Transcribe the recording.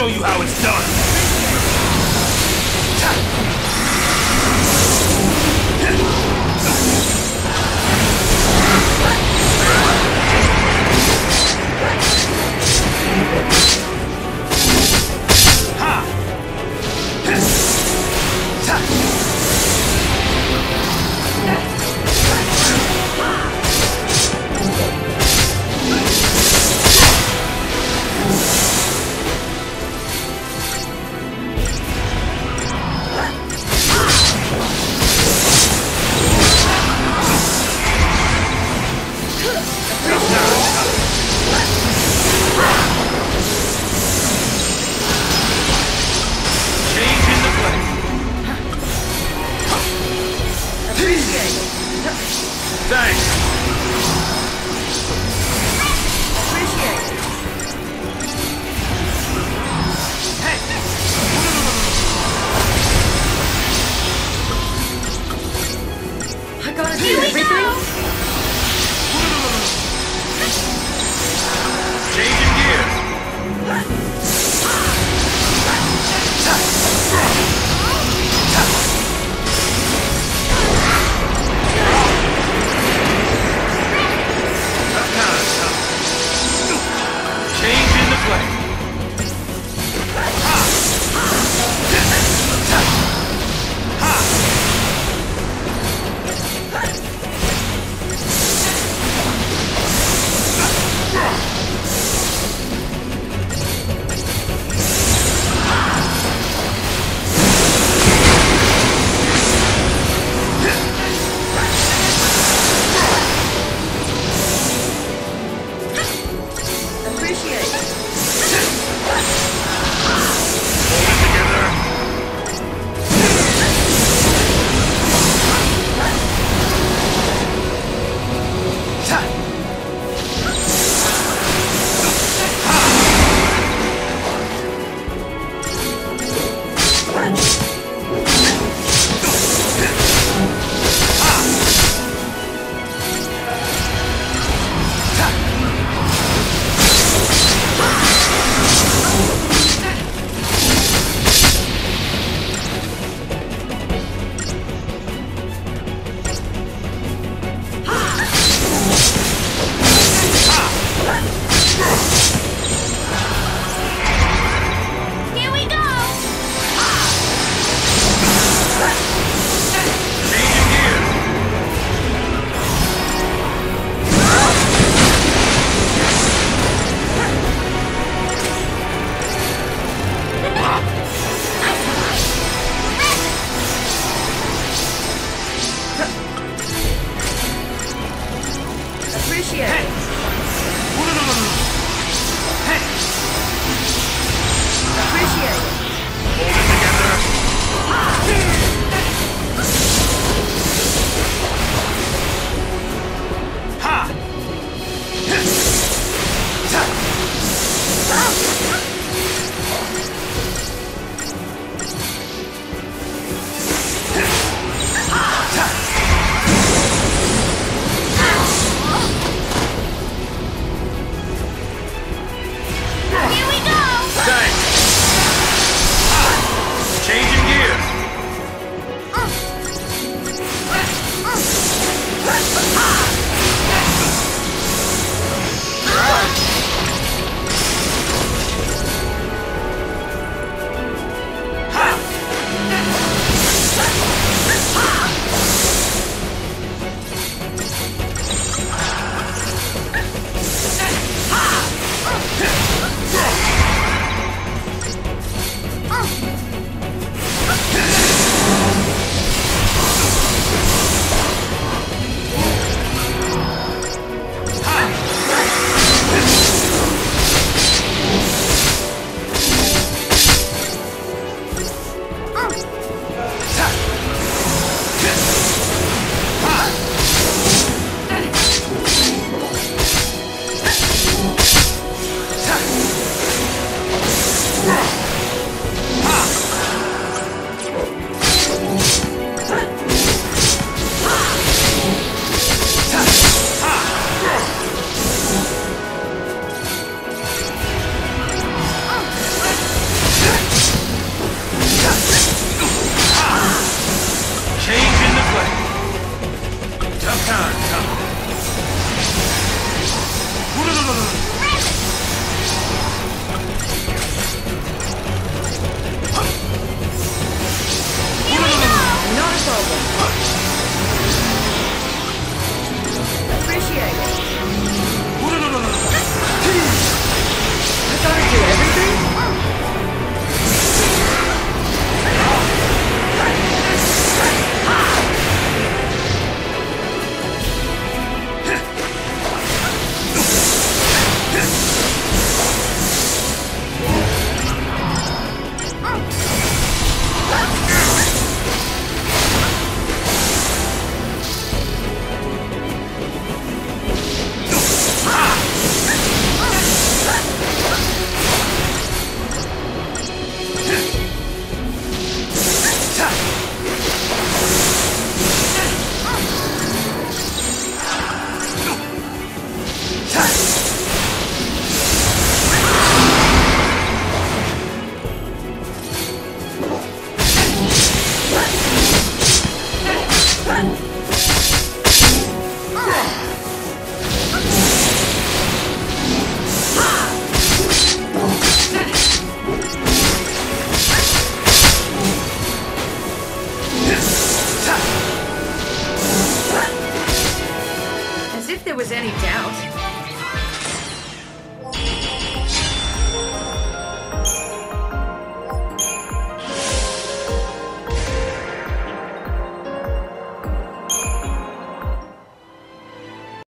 show you how it's done. if there was any doubt.